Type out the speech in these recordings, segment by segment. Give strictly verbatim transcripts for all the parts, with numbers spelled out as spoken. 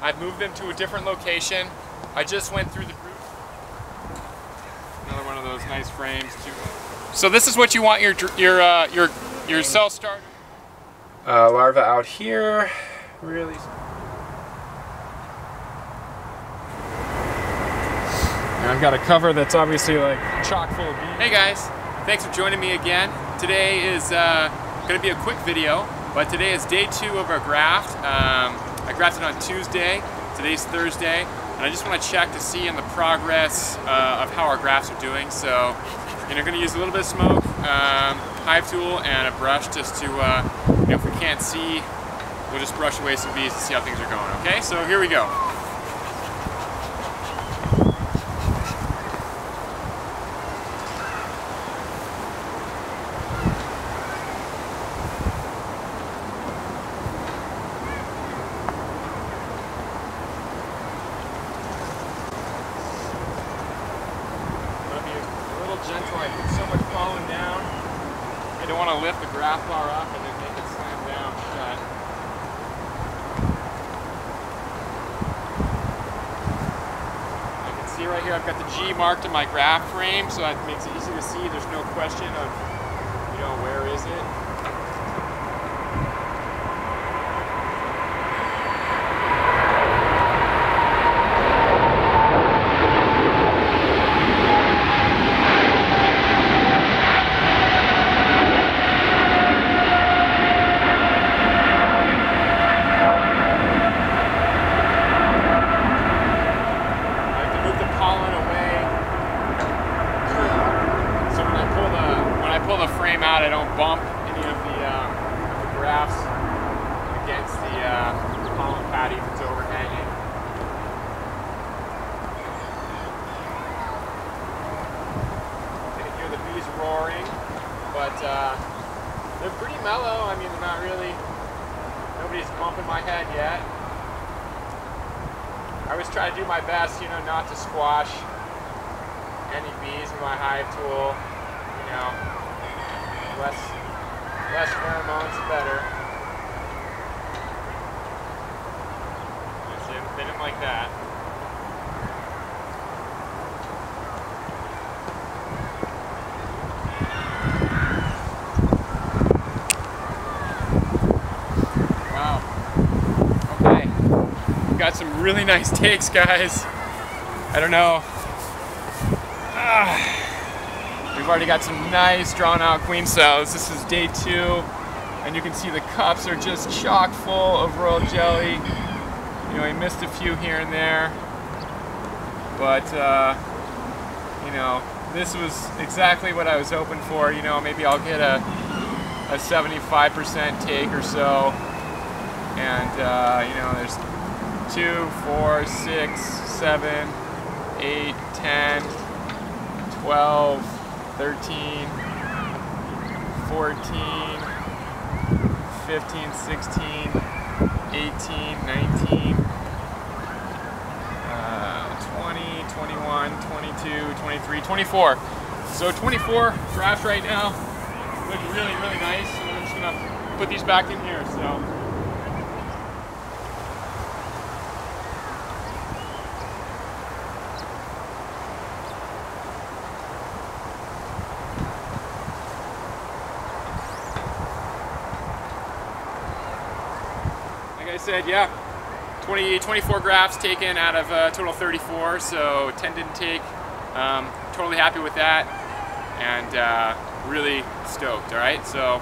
I've moved them to a different location. I just went through the roof. Another one of those nice frames too. So this is what you want your your uh, your your cell starter. Uh, larva out here. Really. And I've got a cover that's obviously like chock full of bees. Hey guys, thanks for joining me again. Today is uh, going to be a quick video, but today is day two of our graft. Um, I grafted on Tuesday. Today's Thursday, and I just want to check to see in the progress uh, of how our grafts are doing. So, and you're going to use a little bit of smoke, um, hive tool, and a brush just to, uh, you know, if we can't see, we'll just brush away some bees to see how things are going. Okay, so here we go. Lift the graft bar up and then make it slam down shut. I can see right here I've got the G marked in my graft frame, so that makes it easy to see. There's no question of, you know, where is it. I don't bump any of the, um, the grafts against the, uh, the pollen patty if it's overhanging. You can hear the bees roaring, but uh, they're pretty mellow. I mean, they're not really, nobody's bumping my head yet. I always try to do my best, you know, not to squash any bees with my hive tool, you know. Less, less pheromones, better. Just hit them like that. Wow. Okay. We've got some really nice takes, guys. I don't know. Ah. We've already got some nice drawn out queen cells. This is day two, and you can see the cups are just chock full of royal jelly. You know, I missed a few here and there, but uh, you know, this was exactly what I was hoping for. You know, maybe I'll get a a seventy-five percent take or so, and uh, you know, there's two, four, six, seven, eight, ten, twelve. thirteen, fourteen, fifteen, sixteen, eighteen, nineteen, uh, twenty, twenty-one, twenty-two, twenty-three, twenty-four. So twenty-four grafts right now. Look really, really nice. And I'm just gonna put these back in here. So. I said, yeah, twenty, twenty-four grafts taken out of uh, total thirty-four, so ten didn't take. Um, totally happy with that, and uh, really stoked. All right, so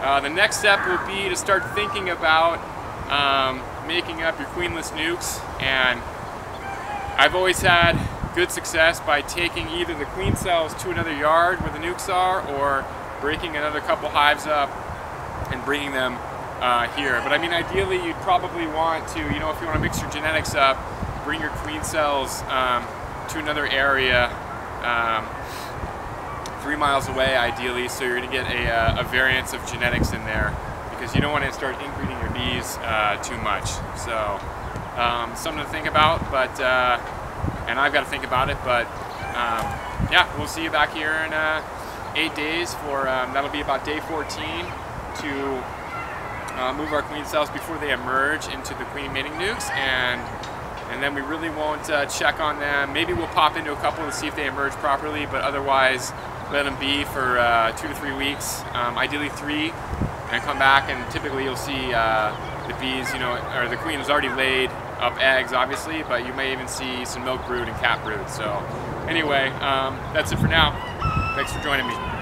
uh, the next step will be to start thinking about um, making up your queenless nukes, and I've always had good success by taking either the queen cells to another yard where the nukes are, or breaking another couple hives up and bringing them Uh, here. But I mean, ideally you'd probably want to, you know, if you want to mix your genetics up, bring your queen cells um, to another area, um, three miles away ideally, so you're going to get a, uh, a variance of genetics in there, because you don't want to start inbreeding your bees uh, too much. So um, something to think about, but uh, and I've got to think about it, but um, yeah, we'll see you back here in uh, eight days for um, that'll be about day fourteen to uh, move our queen cells before they emerge into the queen mating nukes, and and then we really won't uh, check on them. Maybe we'll pop into a couple and see if they emerge properly, but otherwise let them be for uh, two to three weeks, um, ideally three, and come back, and typically you'll see uh, the bees, you know, or the queen has already laid up eggs, obviously, but you may even see some milk brood and cat brood. So anyway, um, that's it for now. Thanks for joining me.